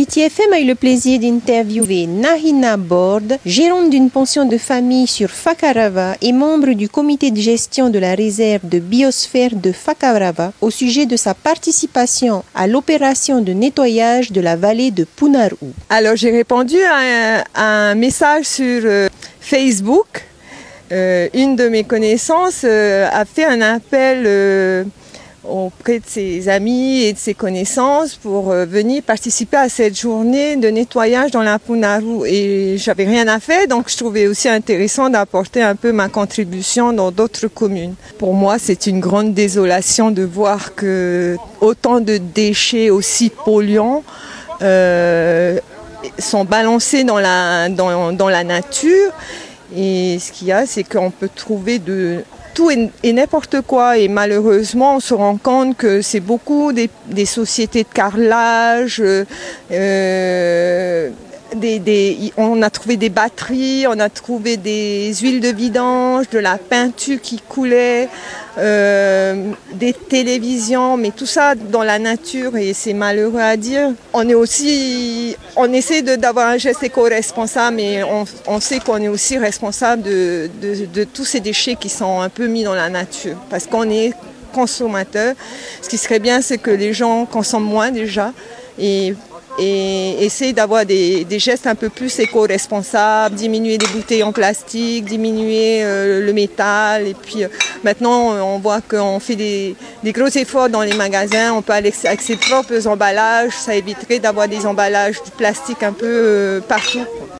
ITFM a eu le plaisir d'interviewer Nahina Bordes, gérante d'une pension de famille sur Fakarava et membre du comité de gestion de la réserve de biosphère de Fakarava, au sujet de sa participation à l'opération de nettoyage de la vallée de Punaruu. Alors j'ai répondu à un message sur Facebook. Une de mes connaissances a fait un appel auprès de ses amis et de ses connaissances pour venir participer à cette journée de nettoyage dans la Punaruu, et j'avais rien à faire, donc je trouvais aussi intéressant d'apporter un peu ma contribution dans d'autres communes. Pour moi, c'est une grande désolation de voir que autant de déchets aussi polluants sont balancés dans la nature, et ce qu'il y a, c'est qu'on peut trouver de tout et n'importe quoi, et malheureusement on se rend compte que c'est beaucoup des sociétés de carrelage, on a trouvé des batteries, on a trouvé des huiles de vidange, de la peinture qui coulait, des télévisions, mais tout ça dans la nature, et c'est malheureux à dire. On essaie d'avoir un geste éco-responsable, mais on sait qu'on est aussi responsable de tous ces déchets qui sont un peu mis dans la nature, parce qu'on est consommateur. Ce qui serait bien, c'est que les gens consomment moins déjà, et essayer d'avoir des gestes un peu plus éco-responsables, diminuer les bouteilles en plastique, diminuer le métal. Et puis maintenant, on voit qu'on fait des gros efforts dans les magasins. On peut aller avec ses propres emballages, ça éviterait d'avoir des emballages de plastique un peu partout.